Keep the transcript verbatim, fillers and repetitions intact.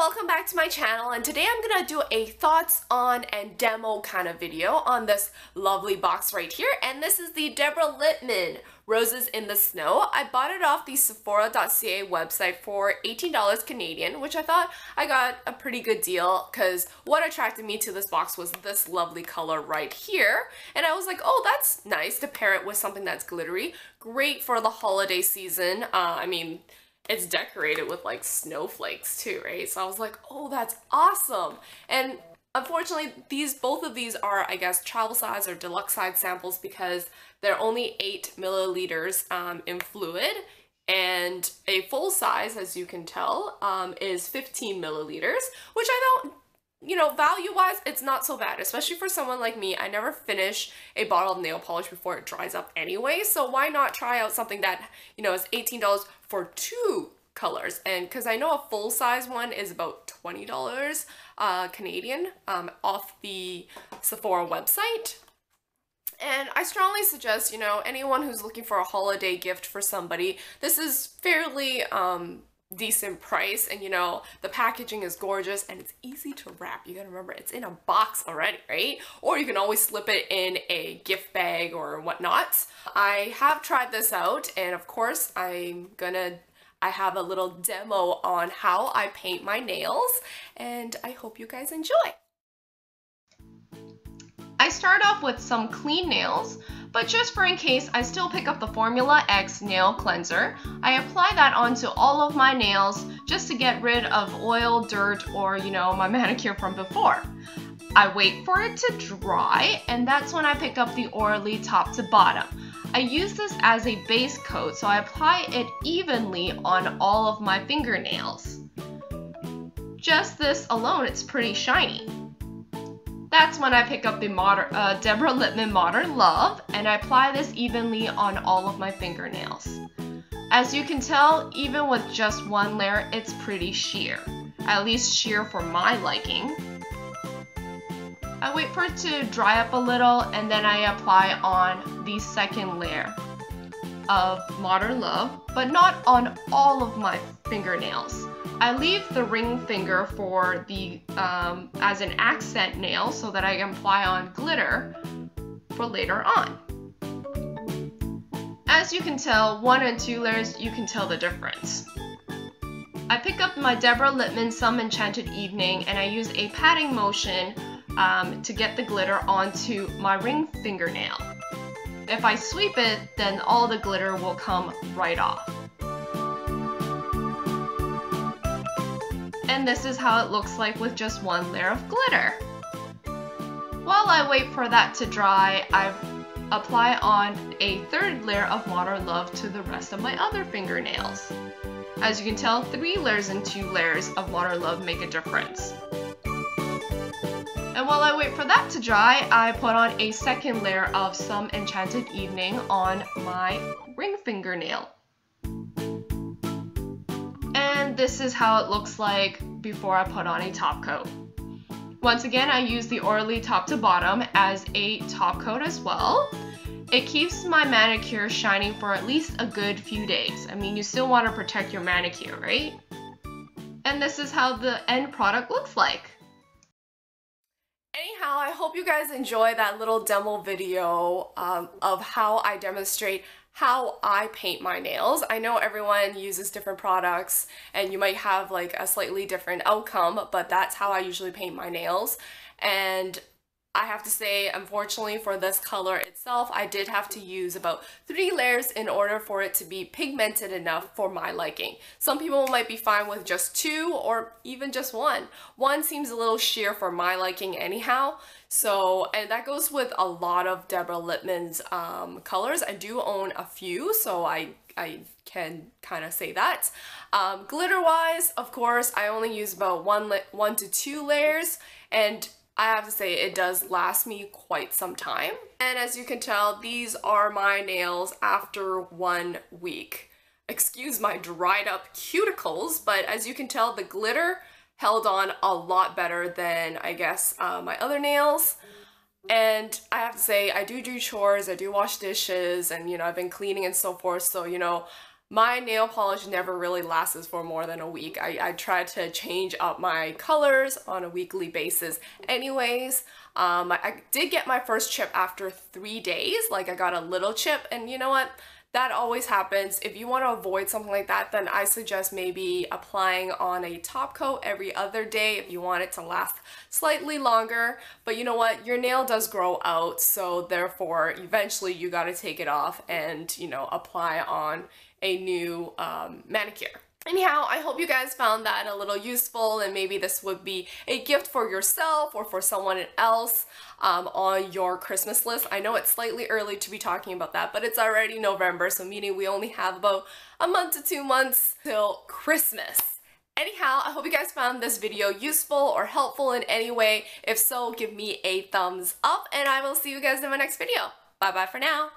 welcome back to my channel, and today I'm gonna do a thoughts on and demo kind of video on this lovely box right here, and this is the Deborah Lippmann Roses in the Snow. I bought it off the Sephora dot C A website for eighteen dollars Canadian, which I thought I got a pretty good deal because what attracted me to this box was this lovely color right here. And I was like, oh, that's nice to pair it with something that's glittery. Great for the holiday season. Uh, I mean, it's decorated with like snowflakes too, right? So I was like, oh, that's awesome. And unfortunately, these both of these are, I guess, travel size or deluxe size samples because they're only eight milliliters um, in fluid, and a full size, as you can tell, um, is fifteen milliliters, which I don't, you know, value-wise, it's not so bad, especially for someone like me. I never finish a bottle of nail polish before it dries up anyway, so why not try out something that, you know, is eighteen dollars for two colors? And because I know a full size one is about twenty dollars uh, Canadian um, off the Sephora website. And I strongly suggest, you know, anyone who's looking for a holiday gift for somebody, this is fairly um, decent price, and you know, the packaging is gorgeous and it's easy to wrap. You gotta remember, it's in a box already, right? Or you can always slip it in a gift bag or whatnot. I have tried this out, and of course I'm gonna I have a little demo on how I paint my nails, and I hope you guys enjoy. I start off with some clean nails, but just for in case, I still pick up the Formula X nail cleanser. I apply that onto all of my nails just to get rid of oil, dirt, or you know, my manicure from before. I wait for it to dry, and that's when I pick up the Orly top to bottom. I use this as a base coat, so I apply it evenly on all of my fingernails. Just this alone, it's pretty shiny. That's when I pick up the modern, uh, Deborah Lippmann Modern Love, and I apply this evenly on all of my fingernails. As you can tell, even with just one layer, it's pretty sheer. At least sheer for my liking. I wait for it to dry up a little, and then I apply on the second layer of Modern Love, but not on all of my fingernails. I leave the ring finger for the um, as an accent nail so that I can apply on glitter for later on. As you can tell, one and two layers, you can tell the difference. I pick up my Deborah Lippmann Some Enchanted Evening, and I use a patting motion Um, to get the glitter onto my ring fingernail. If I sweep it, then all the glitter will come right off. And this is how it looks like with just one layer of glitter. While I wait for that to dry, I apply on a third layer of Modern Love to the rest of my other fingernails. As you can tell, three layers and two layers of Modern Love make a difference. And while I wait for that to dry, I put on a second layer of Some Enchanted Evening on my ring fingernail. And this is how it looks like before I put on a top coat. Once again, I use the Orly top to bottom as a top coat as well. It keeps my manicure shining for at least a good few days. I mean, you still want to protect your manicure, right? And this is how the end product looks like. Anyhow, I hope you guys enjoy that little demo video um, of how I demonstrate how I paint my nails. I know everyone uses different products and you might have like a slightly different outcome, but that's how I usually paint my nails. And I have to say, unfortunately for this color itself, I did have to use about three layers in order for it to be pigmented enough for my liking. Some people might be fine with just two or even just one. One seems a little sheer for my liking anyhow. So, and that goes with a lot of Deborah Lippmann's um, colors. I do own a few, so I I can kind of say that. Um, glitter-wise, of course, I only use about one, one to two layers, and I have to say it does last me quite some time. And as you can tell, these are my nails after one week. Excuse my dried up cuticles, but as you can tell, the glitter held on a lot better than, I guess, uh, my other nails. And I have to say, I do do chores, I do wash dishes, and you know, I've been cleaning and so forth, so you know, My nail polish never really lasts for more than a week. I, I try to change up my colors on a weekly basis anyways. Um, I, I did get my first chip after three days. Like, I got a little chip, and you know what? That always happens. If you want to avoid something like that, then I suggest maybe applying on a top coat every other day if you want it to last slightly longer. But you know what? Your nail does grow out, so therefore, eventually you got to take it off and, you know, apply on a new um, manicure. Anyhow, I hope you guys found that a little useful, and maybe this would be a gift for yourself or for someone else um, on your Christmas list. I know it's slightly early to be talking about that, but it's already November, so meaning we only have about a month to two months till Christmas. Anyhow, I hope you guys found this video useful or helpful in any way. If so, give me a thumbs up, and I will see you guys in my next video. Bye bye for now.